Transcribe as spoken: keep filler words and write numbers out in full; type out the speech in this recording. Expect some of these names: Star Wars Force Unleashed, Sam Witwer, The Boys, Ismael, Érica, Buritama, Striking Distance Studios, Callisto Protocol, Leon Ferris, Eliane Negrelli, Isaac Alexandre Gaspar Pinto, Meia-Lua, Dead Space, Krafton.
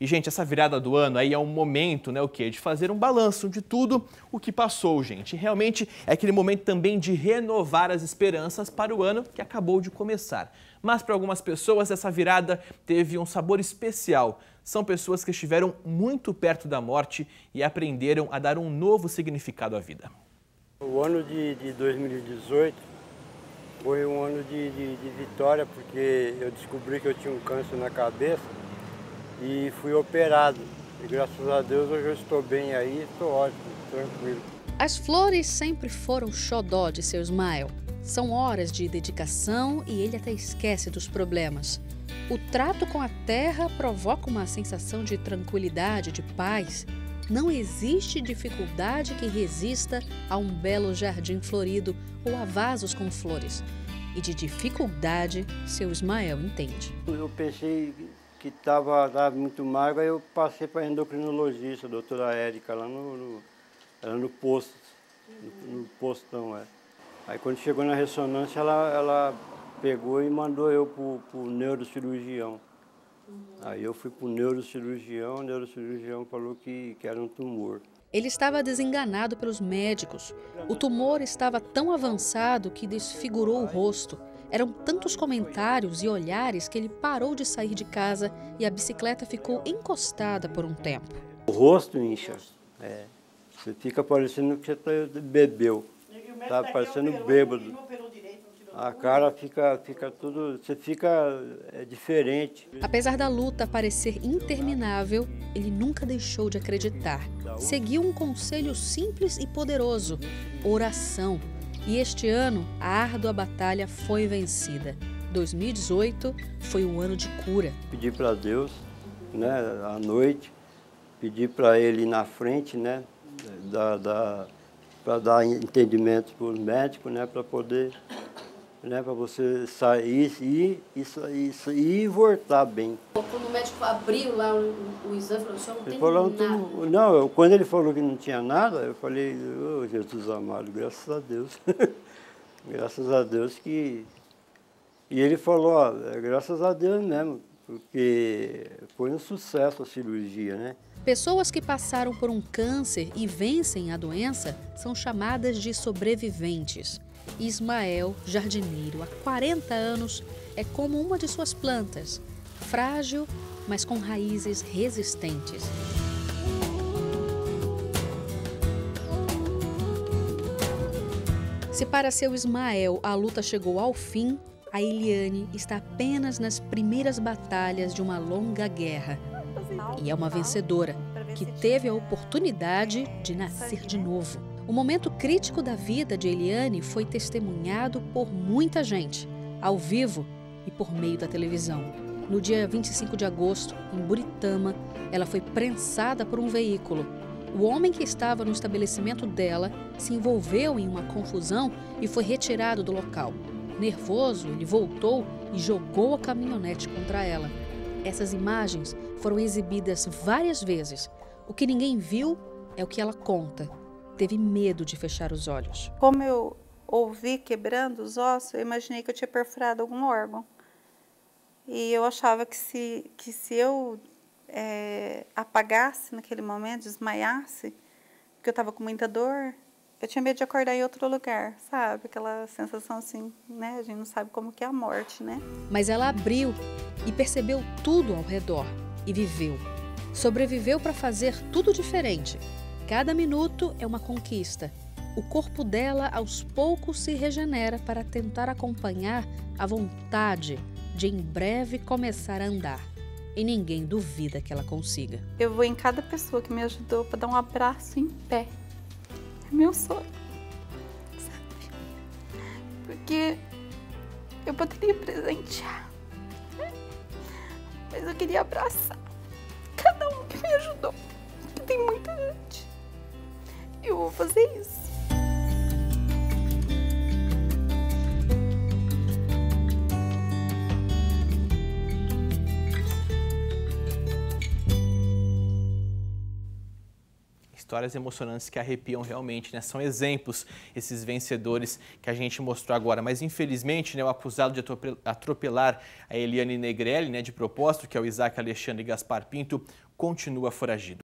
E, gente, essa virada do ano aí é um momento, né, o quê? De fazer um balanço de tudo o que passou, gente. Realmente é aquele momento também de renovar as esperanças para o ano que acabou de começar. Mas para algumas pessoas essa virada teve um sabor especial. São pessoas que estiveram muito perto da morte e aprenderam a dar um novo significado à vida. O ano de, de dois mil e dezoito foi um ano de, de, de vitória, porque eu descobri que eu tinha um câncer na cabeça e fui operado. E graças a Deus hoje eu estou bem aí, estou ótimo, tranquilo. As flores sempre foram o xodó de seu Ismael. São horas de dedicação e ele até esquece dos problemas. O trato com a terra provoca uma sensação de tranquilidade, de paz. Não existe dificuldade que resista a um belo jardim florido ou a vasos com flores. E de dificuldade, seu Ismael entende. Eu pensei que estava muito magro, aí eu passei para a endocrinologista, a doutora Érica, lá no, no, lá no posto, no, no postão, é. Aí quando chegou na ressonância, ela, ela pegou e mandou eu para o neurocirurgião. Uhum. Aí eu fui para o neurocirurgião, o neurocirurgião falou que, que era um tumor. Ele estava desenganado pelos médicos. O tumor estava tão avançado que desfigurou o rosto. Eram tantos comentários e olhares que ele parou de sair de casa e a bicicleta ficou encostada por um tempo. O rosto incha, é. Você fica parecendo que você bebeu. Tá parecendo bêbado. A cara fica, fica tudo, você fica é, diferente. Apesar da luta parecer interminável, ele nunca deixou de acreditar. Seguiu um conselho simples e poderoso, oração. E este ano, a árdua batalha foi vencida. dois mil e dezoito foi um ano de cura. Pedi para Deus, né, à noite, pedi para ele ir na frente, né, da... da... para dar entendimento para os médicos, né, para poder, né, para você sair e isso e voltar bem. Quando o médico abriu lá o, o exame, falou, o senhor não tem falou, nada? Não, eu, quando ele falou que não tinha nada, eu falei, oh, Jesus amado, graças a Deus, graças a Deus que... E ele falou, ó, graças a Deus mesmo, porque foi um sucesso a cirurgia, né? Pessoas que passaram por um câncer e vencem a doença são chamadas de sobreviventes. Ismael, jardineiro há quarenta anos, é como uma de suas plantas, frágil, mas com raízes resistentes. Se para seu Ismael a luta chegou ao fim, a Eliane está apenas nas primeiras batalhas de uma longa guerra. E é uma vencedora, que teve a oportunidade de nascer de novo. O momento crítico da vida de Eliane foi testemunhado por muita gente, ao vivo e por meio da televisão. No dia vinte e cinco de agosto, em Buritama, ela foi prensada por um veículo. O homem que estava no estabelecimento dela se envolveu em uma confusão e foi retirado do local. Nervoso, ele voltou e jogou a caminhonete contra ela. Essas imagens foram exibidas várias vezes. O que ninguém viu é o que ela conta. Teve medo de fechar os olhos. Como eu ouvi quebrando os ossos, eu imaginei que eu tinha perfurado algum órgão. E eu achava que se, que se eu é, apagasse naquele momento, desmaiasse, porque eu estava com muita dor, eu tinha medo de acordar em outro lugar, sabe? Aquela sensação assim, né? A gente não sabe como que é a morte, né? Mas ela abriu e percebeu tudo ao redor e viveu. Sobreviveu para fazer tudo diferente. Cada minuto é uma conquista. O corpo dela, aos poucos, se regenera para tentar acompanhar a vontade de em breve começar a andar. E ninguém duvida que ela consiga. Eu vou em cada pessoa que me ajudou para dar um abraço em pé. Meu sonho, sabe? Porque eu poderia presentear, mas eu queria abraçar cada um que me ajudou, porque tem muita gente. Eu vou fazer isso. histórias emocionantes que arrepiam realmente, né? São exemplos esses vencedores que a gente mostrou agora. Mas, infelizmente, né, o acusado de atropelar a Eliane Negrelli, né, de propósito, que é o Isaac Alexandre Gaspar Pinto, continua foragido.